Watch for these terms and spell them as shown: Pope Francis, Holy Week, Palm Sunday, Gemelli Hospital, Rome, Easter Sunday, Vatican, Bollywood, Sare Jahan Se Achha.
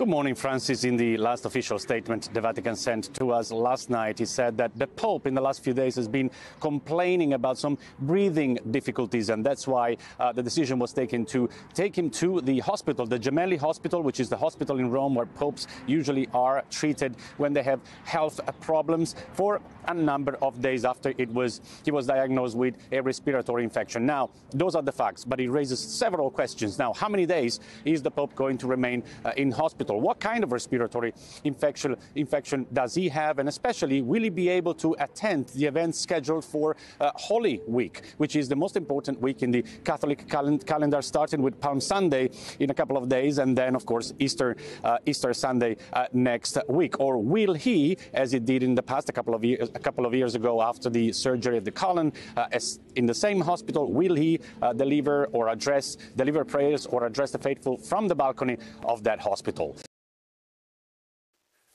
Good morning, Francis. In the last official statement the Vatican sent to us last night, he said that the Pope in the last few days has been complaining about some breathing difficulties, and that's why the decision was taken to take him to the hospital, the Gemelli Hospital, which is the hospital in Rome where popes usually are treated when they have health problems, for a number of days after he was diagnosed with a respiratory infection. Now, those are the facts, but it raises several questions. Now, how many days is the Pope going to remain in hospital? What kind of respiratory infection does he have? And especially, will he be able to attend the events scheduled for Holy Week, which is the most important week in the Catholic calendar, starting with Palm Sunday in a couple of days, and then, of course, Easter Sunday next week? Or will he, as he did in the past a couple of years ago after the surgery of the colon, in the same hospital, will he deliver prayers or address the faithful from the balcony of that hospital?